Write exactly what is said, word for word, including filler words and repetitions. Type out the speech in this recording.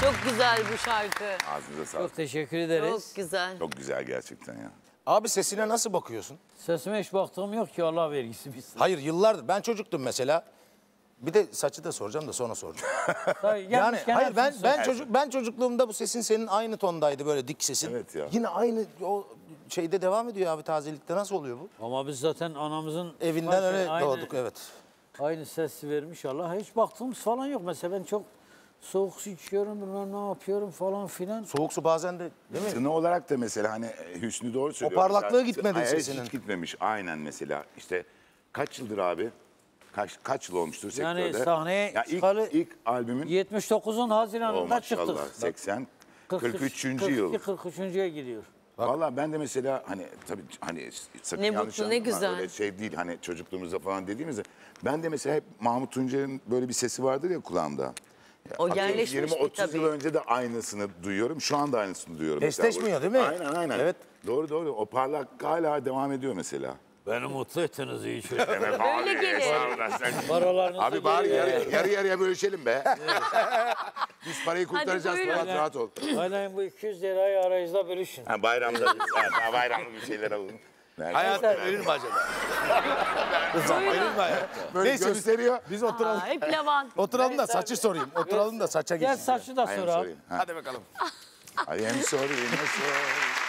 Çok güzel bu şarkı. Ağzınıza sağlık. Çok teşekkür ederiz. Çok güzel. Çok güzel gerçekten ya. Abi sesine nasıl bakıyorsun? Sesime hiç baktığım yok ki, Allah vergisi biz. Hayır, yıllardır. Ben çocuktum mesela. Bir de saçı da soracağım da sonra soracağım. Tabii, yani hayır ben ben soracağım. çocuk ben çocukluğumda bu sesin senin aynı tondaydı, böyle dik sesin. Evet ya. Yine aynı o şeyde devam ediyor abi, tazelikte nasıl oluyor bu? Ama biz zaten anamızın evinden öyle aynı, doğduk evet. Aynı sesi vermiş Allah. Hiç baktığımız falan yok mesela, ben çok soğuk su içiyorum, bilmem ne yapıyorum falan filan. Soğuk su bazen de değil mi? Tını olarak da mesela hani Hüsnü doğru söylüyor. O parlaklığı gitmedi sesinin. Hiç gitmemiş aynen mesela. İşte kaç yıldır abi? Kaç, kaç yıl olmuştur sektörde? Yani sahneye ya ilk, ilk albümün... yetmiş dokuzun Haziran'ında çıktık. Maşallah seksen, kırk üç. kırk üç. yıl. kırk üçüncüye gidiyor. Valla ben de mesela hani tabii hani sakın ne yanlış mutlu, ne güzel. Öyle şey değil hani çocukluğumuzda falan dediğimizde. Ben de mesela hep Mahmut Tuncer'in böyle bir sesi vardır ya kulağımda. O yerleşmiş tabii. otuz yıl önce de aynısını duyuyorum. Şu anda aynısını duyuyorum. Besleşmiyor değil mi? Aynen aynen. Evet. Doğru doğru. O parlak hala devam ediyor mesela. Beni mutlu ettiniz iyi çocuklar. Evet, böyle gelin. Abi bari yarı, yarı, yarı yarıya bölüşelim be. Evet. Biz parayı kurtaracağız. Rahat rahat ol. Aynen bu iki yüz lirayı arayızda bölüşün. Ha, bayramda yani, bayramlı bir şeyler alın. Hayat verir mi acaba? Verir mi hayat? Böyle neyse, gösteriyor. Biz oturalım. Aa, hep lavan. Oturalım da saçı sorayım. Oturalım da saça geçsin. Gel saçı da sor abi. Hadi bakalım. Hadi hem sorayım.